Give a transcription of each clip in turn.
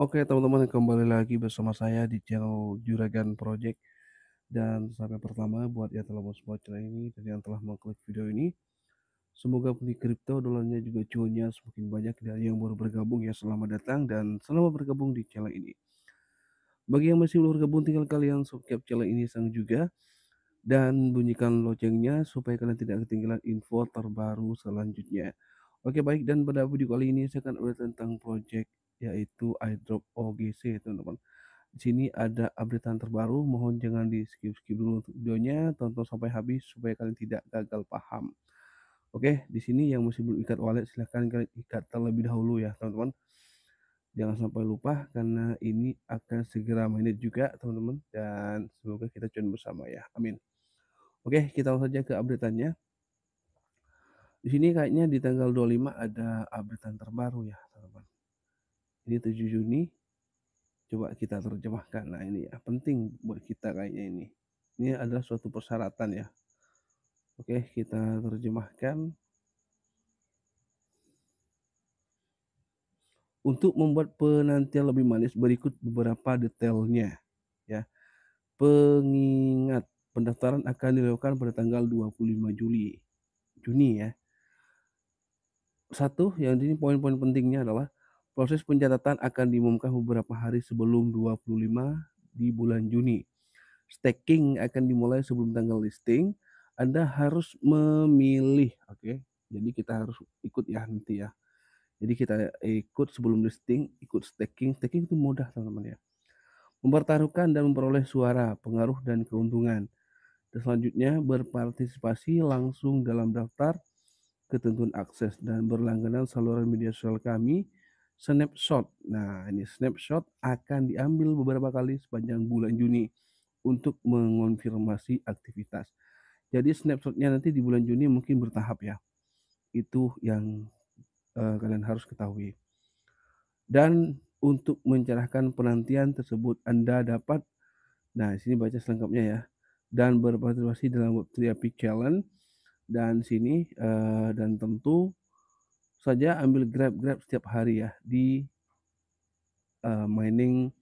Oke teman-teman, kembali lagi bersama saya di channel Djoeragan Project. Dan sampai pertama buat yang telah mensupport channel ini dan yang telah mengklik video ini, semoga pemilik kripto dolarnya juga cuannya semakin banyak. Dan yang baru bergabung ya, selamat datang dan selamat bergabung di channel ini. Bagi yang masih belum bergabung, tinggal kalian subscribe channel ini sang juga dan bunyikan loncengnya supaya kalian tidak ketinggalan info terbaru selanjutnya. Oke baik, dan pada video kali ini saya akan update tentang project yaitu iDrop OGC, teman-teman. Di sini ada updatean terbaru, mohon jangan di skip-skip dulu untuk videonya, tonton sampai habis supaya kalian tidak gagal paham. Oke, di sini yang masih belum ikat wallet silahkan kalian ikat terlebih dahulu ya, teman-teman. Jangan sampai lupa karena ini akan segera minit juga, teman-teman, dan semoga kita join bersama ya. Amin. Oke, kita langsung saja ke updateannya. Di sini kayaknya di tanggal 25 ada updatean terbaru ya, teman-teman. Ini 7 Juni. Coba kita terjemahkan. Nah, ini ya, penting buat kita kayaknya ini. Ini adalah suatu persyaratan ya. Oke, kita terjemahkan. Untuk membuat penantian lebih manis, berikut beberapa detailnya ya. Pengingat, pendaftaran akan dilakukan pada tanggal 25 Juni ya. Satu, yang ini poin-poin pentingnya adalah proses pencatatan akan diumumkan beberapa hari sebelum 25 di bulan Juni. Staking akan dimulai sebelum tanggal listing. Anda harus memilih, oke. Jadi kita harus ikut ya nanti ya. Jadi kita ikut sebelum listing, ikut staking. Staking itu mudah, teman-teman ya. Mempertaruhkan dan memperoleh suara, pengaruh dan keuntungan. Dan selanjutnya berpartisipasi langsung dalam daftar, ketentuan akses dan berlangganan saluran media sosial kami. Snapshot. Nah, ini snapshot akan diambil beberapa kali sepanjang bulan Juni untuk mengonfirmasi aktivitas. Jadi snapshotnya nanti di bulan Juni mungkin bertahap ya. Itu yang kalian harus ketahui. Dan untuk mencerahkan penantian tersebut Anda dapat, nah di sini baca selengkapnya ya, dan berpartisipasi dalam Web3 Epic Challenge dan sini dan tentu saja ambil grab setiap hari ya di mining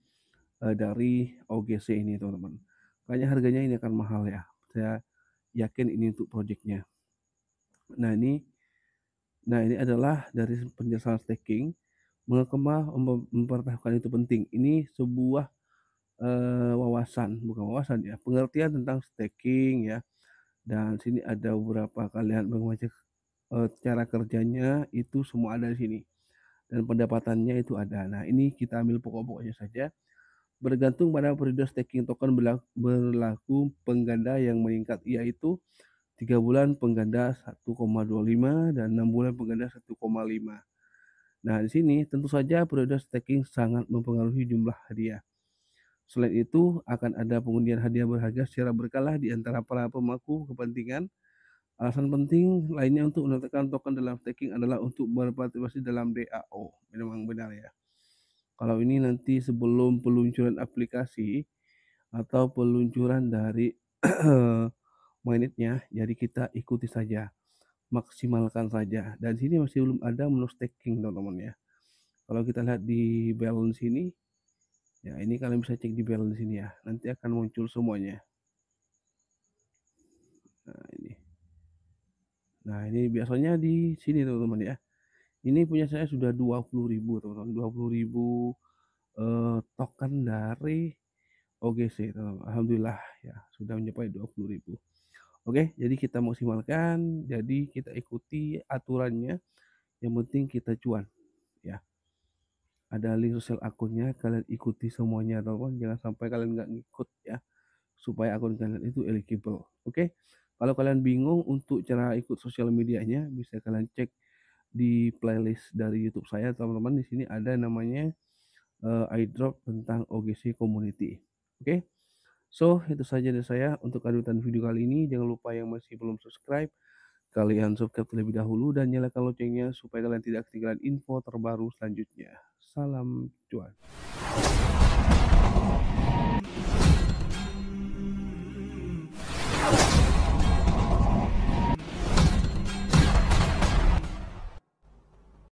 dari OGC ini, teman-teman. Kayaknya harganya ini akan mahal ya, saya yakin ini untuk projectnya. Nah ini adalah dari penjelasan staking. Mengembang mempertahankan itu penting. Ini sebuah pengertian tentang staking ya. Dan sini ada beberapa kalian membaca cara kerjanya, itu semua ada di sini dan pendapatannya itu ada. Nah ini kita ambil pokok-pokoknya saja. Bergantung pada periode staking token berlaku pengganda yang meningkat, yaitu 3 bulan pengganda 1,25 dan 6 bulan pengganda 1,5. Nah di sini tentu saja periode staking sangat mempengaruhi jumlah hadiah. Selain itu akan ada pengundian hadiah berharga secara berkala di antara para pemangku kepentingan. Alasan penting lainnya untuk menetapkan token dalam staking adalah untuk berpartisipasi dalam DAO. Memang benar ya. Kalau ini nanti sebelum peluncuran aplikasi atau peluncuran dari mainnetnya, jadi kita ikuti saja, maksimalkan saja. Dan sini masih belum ada menu staking, teman-teman ya. Kalau kita lihat di balance ini, ya ini kalian bisa cek di balance ini ya. Nanti akan muncul semuanya. Nah ini. Nah ini biasanya di sini, teman-teman ya. Ini punya saya sudah 20.000 teman-teman, 20.000 token dari OGC, teman-teman. Alhamdulillah ya sudah mencapai 20.000. Oke, jadi kita maksimalkan, jadi kita ikuti aturannya. Yang penting kita cuan ya. Ada link sosial akunnya, kalian ikuti semuanya, teman-teman. Jangan sampai kalian nggak ngikut ya, supaya akun kalian itu eligible. Oke. Kalau kalian bingung untuk cara ikut sosial medianya, bisa kalian cek di playlist dari YouTube saya, teman-teman. Di sini ada namanya iDrop tentang OGC Community. Oke. So, itu saja dari saya untuk updatean video kali ini. Jangan lupa yang masih belum subscribe, kalian subscribe terlebih dahulu dan nyalakan loncengnya supaya kalian tidak ketinggalan info terbaru selanjutnya. Salam cuan.